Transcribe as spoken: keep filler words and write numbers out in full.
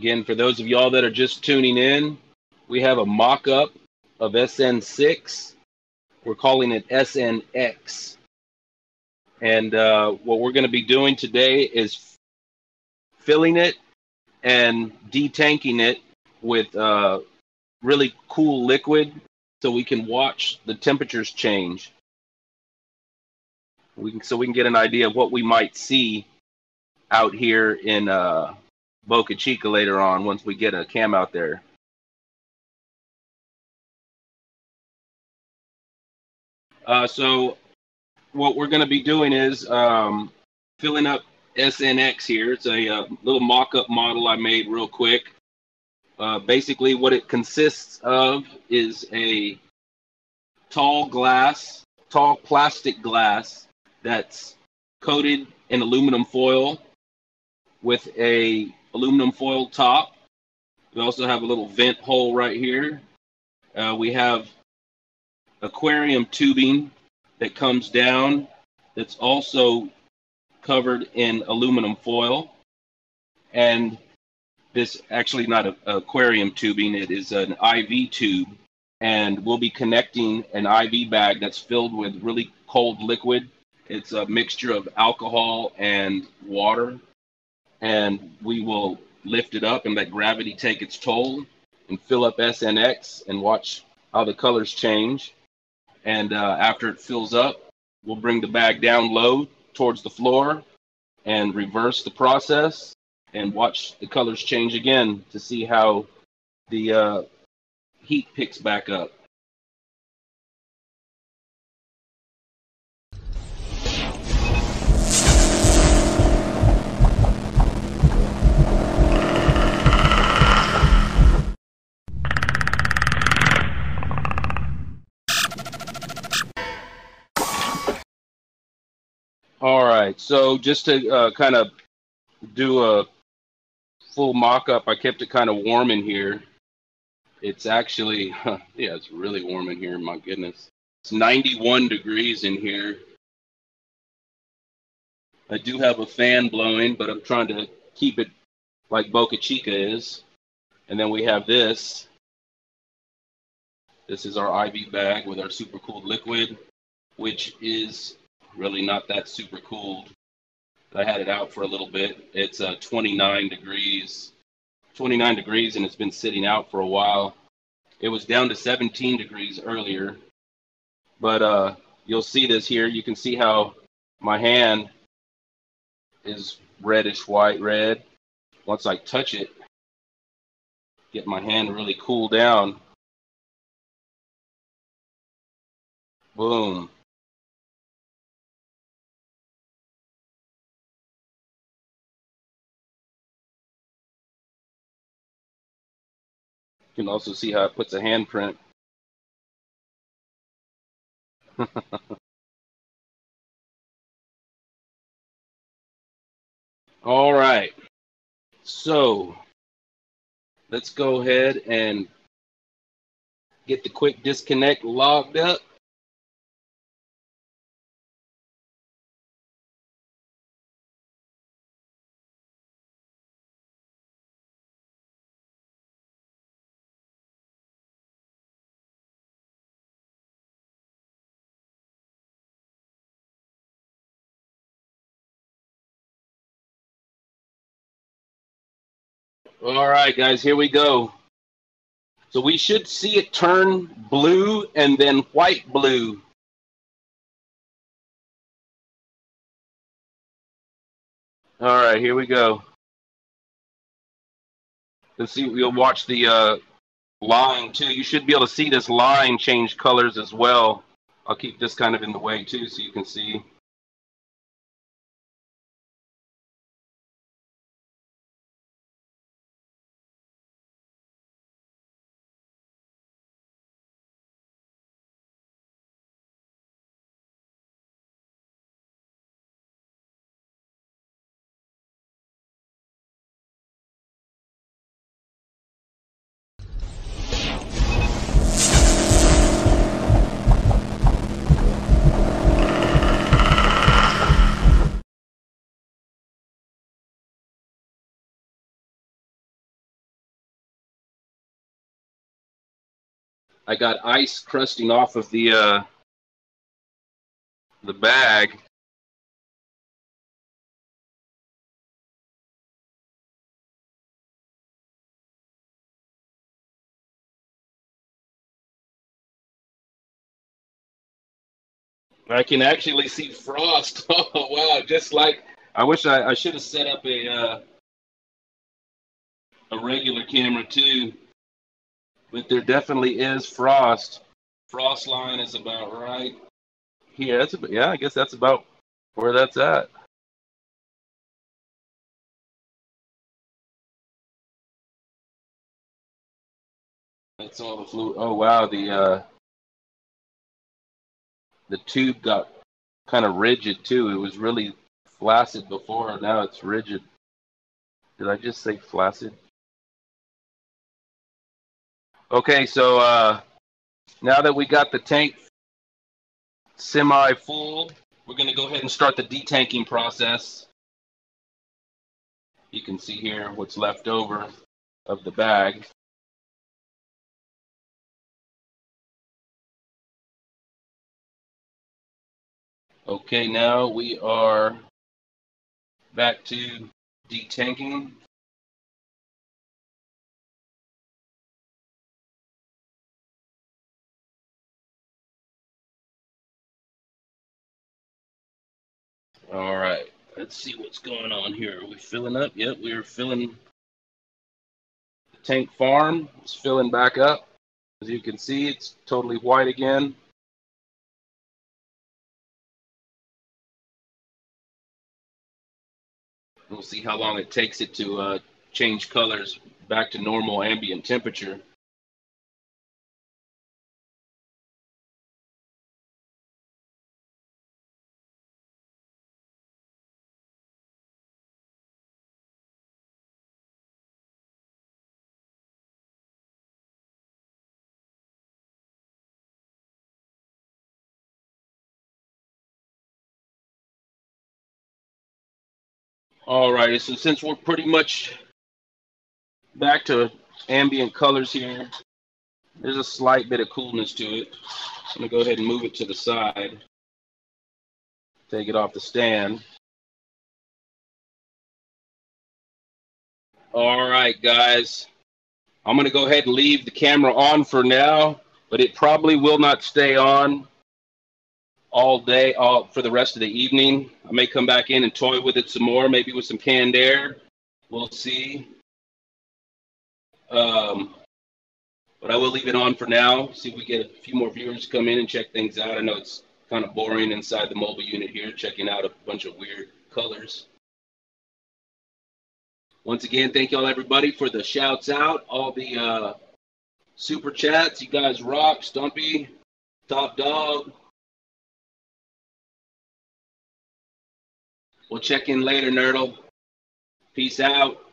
Again, for those of y'all that are just tuning in, we have a mock-up of S N six. We're calling it S N X. And uh, what we're going to be doing today is filling it and detanking it with uh, really cool liquid so we can watch the temperatures change. We can, so we can get an idea of what we might see out here in uh, Boca Chica later on once we get a cam out there. Uh, so what we're going to be doing is um, filling up S N X here. It's a, a little mock-up model I made real quick. Uh, basically what it consists of is a tall glass, tall plastic glass that's coated in aluminum foil with a aluminum foil top. We also have a little vent hole right here. Uh, we have aquarium tubing that comes down that's also covered in aluminum foil. And this actually not a, a aquarium tubing, it is an I V tube. And we'll be connecting an I V bag that's filled with really cold liquid. It's a mixture of alcohol and water. And we will lift it up and let gravity take its toll and fill up S N X and watch how the colors change. And uh, after it fills up, we'll bring the bag down low towards the floor and reverse the process and watch the colors change again to see how the uh, heat picks back up. All right, so just to uh, kind of do a full mock-up, I kept it kind of warm in here. It's actually, huh, yeah, it's really warm in here, my goodness. It's ninety-one degrees in here. I do have a fan blowing, but I'm trying to keep it like Boca Chica is. And then we have this. This is our I V bag with our super cooled liquid, which is really not that super cooled. I had it out for a little bit. It's uh, twenty-nine degrees. twenty-nine degrees, and it's been sitting out for a while. It was down to seventeen degrees earlier. But uh, you'll see this here. You can see how my hand is reddish white red. Once I touch it, get my hand really cool down. Boom. You can also see how it puts a handprint. All right. So let's go ahead and get the quick disconnect logged up. All right, guys, here we go. So we should see it turn blue and then white blue. All right, here we go. Let's see, we'll watch the uh, line, too. You should be able to see this line change colors as well. I'll keep this kind of in the way, too, so you can see. I got ice crusting off of the uh, the bag. I can actually see frost. Oh, wow. Just like, I wish I, I should have set up a, uh, a regular camera too, but there definitely is frost. Frost line is about right here. That's about, yeah, I guess that's about where that's at. That's all the fluid. Oh, wow. The, uh, The tube got kind of rigid, too. It was really flaccid before. Now it's rigid. Did I just say flaccid? Okay, so uh, now that we got the tank semi-full, we're going to go ahead and start the detanking process. You can see here what's left over of the bag. Okay, now we are back to detanking. All right, let's see what's going on here. Are we filling up? Yep, we are filling. The tank farm is filling back up. As you can see, it's totally white again. We'll see how long it takes it to uh, change colors back to normal ambient temperature. All right, so since we're pretty much back to ambient colors here, there's a slight bit of coolness to it. I'm going to go ahead and move it to the side, take it off the stand. All right, guys, I'm going to go ahead and leave the camera on for now, but it probably will not stay on all day, all for the rest of the evening. I may come back in and toy with it some more, maybe with some canned air. We'll see. Um, but I will leave it on for now, see if we get a few more viewers to come in and check things out. I know it's kind of boring inside the mobile unit here, checking out a bunch of weird colors. Once again, thank y'all everybody for the shouts out, all the uh, super chats. You guys rock. Stumpy, Top Dog. We'll check in later, Nerdle. Peace out.